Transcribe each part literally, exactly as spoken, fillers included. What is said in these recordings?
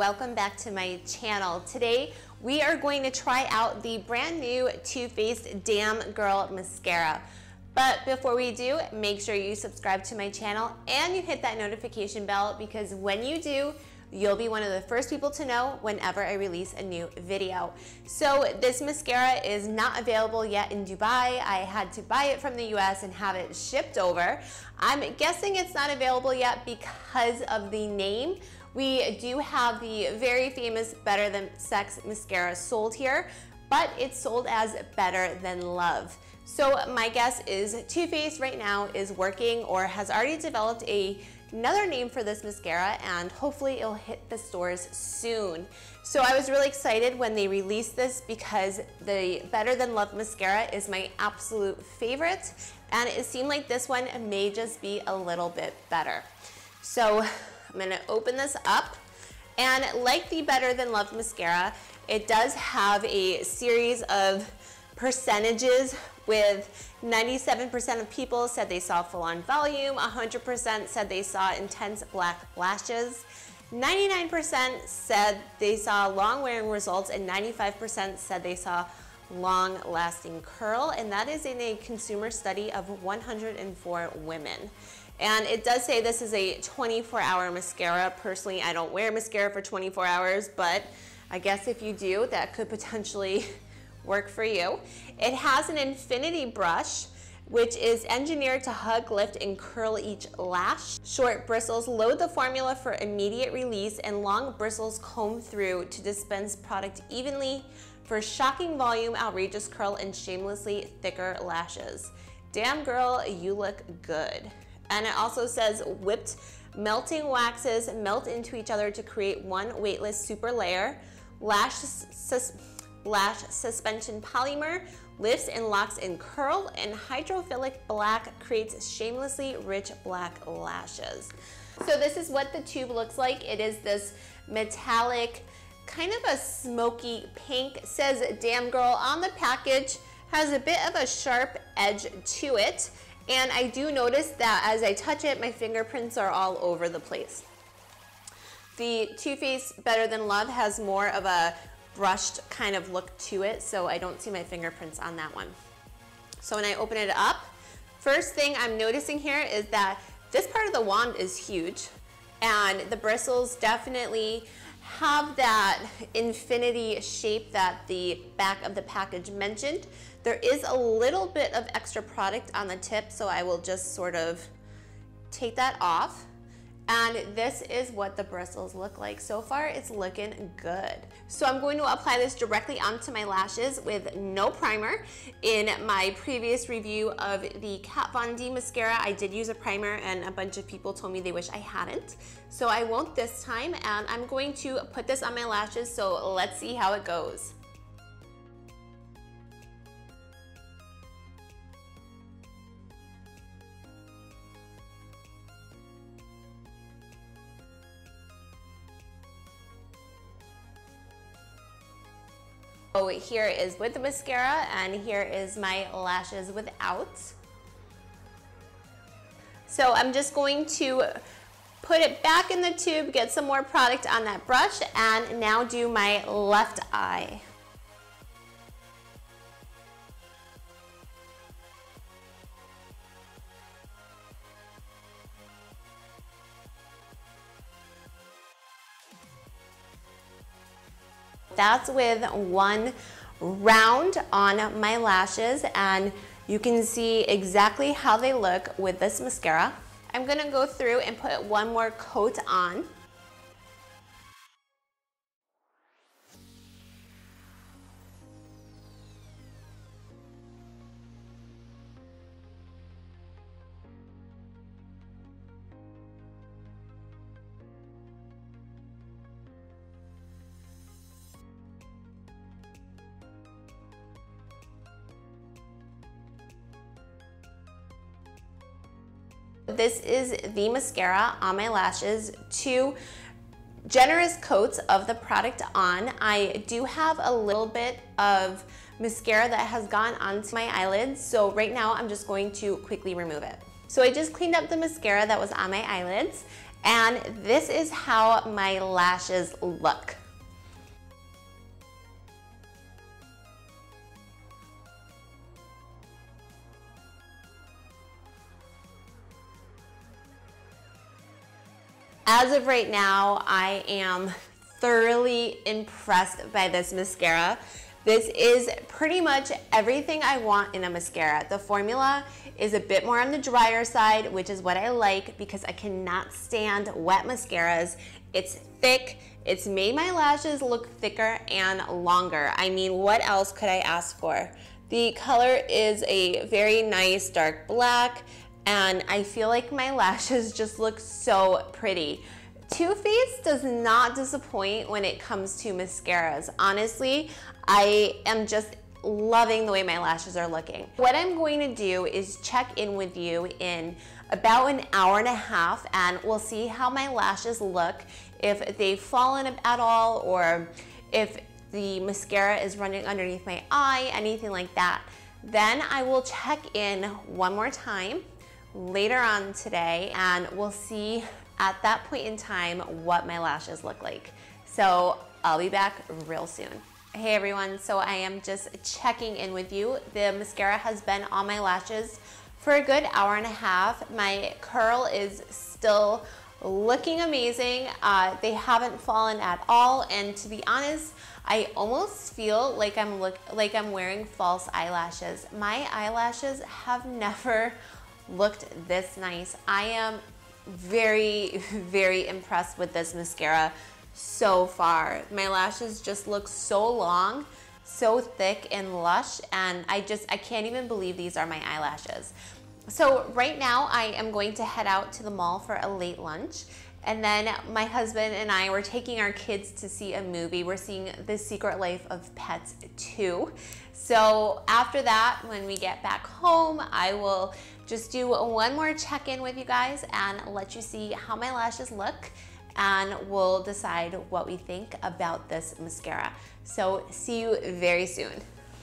welcome back to my channel. Today we are going to try out the brand new Too Faced Damn Girl Mascara. But before we do, make sure you subscribe to my channel and you hit that notification bell, because when you do, you'll be one of the first people to know whenever I release a new video. So this mascara is not available yet in Dubai. I had to buy it from the U S and have it shipped over. I'm guessing it's not available yet because of the name. We do have the very famous Better Than Sex mascara sold here, but it's sold as Better Than Love. So my guess is Too Faced right now is working or has already developed a another name for this mascara, and hopefully it'll hit the stores soon. So I was really excited when they released this, because the Better Than Love mascara is my absolute favorite, and it seemed like this one may just be a little bit better. So I'm gonna open this up, and like the Better Than Love mascara, it does have a series of percentages, with ninety-seven percent of people said they saw full-on volume, one hundred percent said they saw intense black lashes, ninety-nine percent said they saw long-wearing results, and ninety-five percent said they saw long-lasting curl, and that is in a consumer study of one hundred four women. And it does say this is a twenty-four hour mascara. Personally, I don't wear mascara for twenty-four hours, but I guess if you do, that could potentially work for you. It has an infinity brush, which is engineered to hug, lift, and curl each lash. Short bristles load the formula for immediate release, and long bristles comb through to dispense product evenly for shocking volume, outrageous curl, and shamelessly thicker lashes. Damn girl, you look good. And it also says whipped melting waxes melt into each other to create one weightless super layer. Lash sus Lash suspension polymer lifts and locks in curl, and hydrophilic black creates shamelessly rich black lashes. So this is what the tube looks like. It is this metallic, kind of a smoky pink. It says Damn Girl on the package, has a bit of a sharp edge to it, and I do notice that as I touch it, my fingerprints are all over the place. The Too Faced Better Than Love has more of a brushed kind of look to it, so I don't see my fingerprints on that one. So when I open it up, first thing I'm noticing here is that this part of the wand is huge, and the bristles definitely have that infinity shape that the back of the package mentioned. There is a little bit of extra product on the tip, so I will just sort of take that off. And this is what the bristles look like. So far, it's looking good. So I'm going to apply this directly onto my lashes with no primer. In my previous review of the Kat Von D mascara, I did use a primer, and a bunch of people told me they wish I hadn't. So I won't this time, and I'm going to put this on my lashes, so let's see how it goes. So here is with the mascara, and here is my lashes without. So I'm just going to put it back in the tube, get some more product on that brush, and now do my left eye. That's with one round on my lashes, and you can see exactly how they look with this mascara. I'm gonna go through and put one more coat on. This is the mascara on my lashes. Two generous coats of the product on. I do have a little bit of mascara that has gone onto my eyelids, so right now I'm just going to quickly remove it. So I just cleaned up the mascara that was on my eyelids, And this is how my lashes look. As of right now, I am thoroughly impressed by this mascara. This is pretty much everything I want in a mascara. The formula is a bit more on the drier side, which is what I like because I cannot stand wet mascaras. It's thick, it's made my lashes look thicker and longer. I mean, what else could I ask for? The color is a very nice dark black, and I feel like my lashes just look so pretty. Too Faced does not disappoint when it comes to mascaras. Honestly, I am just loving the way my lashes are looking. What I'm going to do is check in with you in about an hour and a half, and we'll see how my lashes look, if they've fallen at all, or if the mascara is running underneath my eye, anything like that. Then I will check in one more time later on today, and we'll see at that point in time what my lashes look like. So I'll be back real soon. Hey everyone, so I am just checking in with you. The mascara has been on my lashes for a good hour and a half. My curl is still looking amazing. Uh, they haven't fallen at all, and to be honest, I almost feel like I'm look like I'm wearing false eyelashes. My eyelashes have never looked this nice. I am very, very impressed with this mascara so far. My lashes just look so long, so thick and lush, and I just, I can't even believe these are my eyelashes. So right now I am going to head out to the mall for a late lunch, and then my husband and I were taking our kids to see a movie. We're seeing The Secret Life of Pets two. So after that, when we get back home, I will just do one more check-in with you guys and let you see how my lashes look, and we'll decide what we think about this mascara. So see you very soon.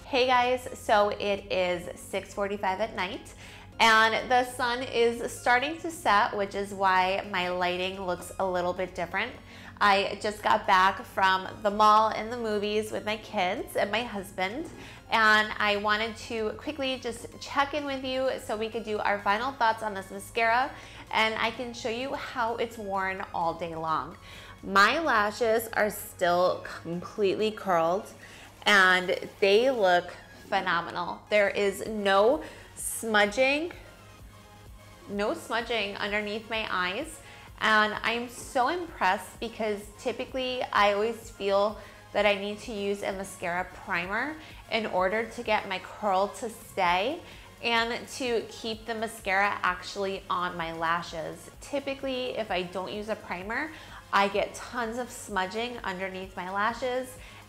Hey guys, so it is six forty-five at night, and the sun is starting to set, which is why my lighting looks a little bit different. I just got back from the mall and the movies with my kids and my husband, and I wanted to quickly just check in with you so we could do our final thoughts on this mascara, and I can show you how it's worn all day long. My lashes are still completely curled, and they look phenomenal. There is no smudging, no smudging underneath my eyes, and I'm so impressed because typically I always feel that I need to use a mascara primer in order to get my curl to stay and to keep the mascara actually on my lashes. Typically, if I don't use a primer, I get tons of smudging underneath my lashes,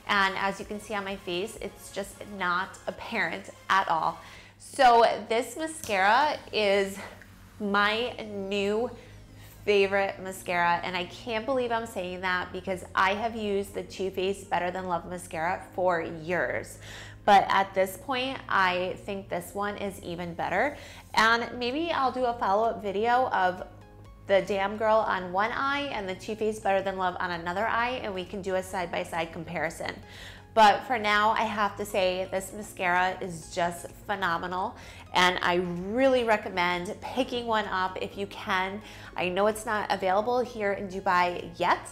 and as you can see on my face, it's just not apparent at all. So this mascara is my new favorite mascara, and I can't believe I'm saying that because I have used the Too Faced Better Than Love mascara for years. But at this point, I think this one is even better. And maybe I'll do a follow-up video of the Damn Girl on one eye and the Too Faced Better Than Love on another eye, and we can do a side-by-side comparison. But for now, I have to say this mascara is just phenomenal, and I really recommend picking one up if you can. I know it's not available here in Dubai yet,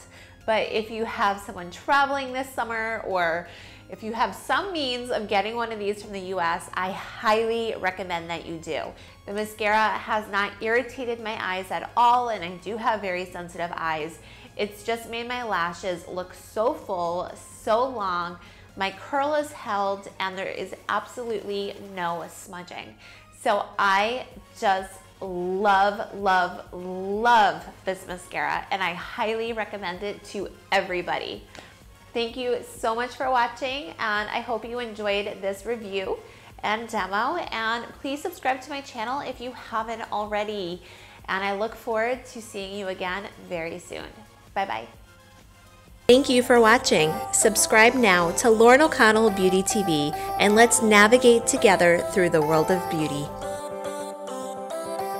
but if you have someone traveling this summer, or if you have some means of getting one of these from the U S, I highly recommend that you do. The mascara has not irritated my eyes at all, and I do have very sensitive eyes. It's just made my lashes look so full, so long. My curl is held, and there is absolutely no smudging. So I just love, love, love this mascara, and I highly recommend it to everybody. Thank you so much for watching, and I hope you enjoyed this review and demo, and please subscribe to my channel if you haven't already. And I look forward to seeing you again very soon. Bye-bye. Thank you for watching. Subscribe now to Lauren O'Connell Beauty T V, and let's navigate together through the world of beauty.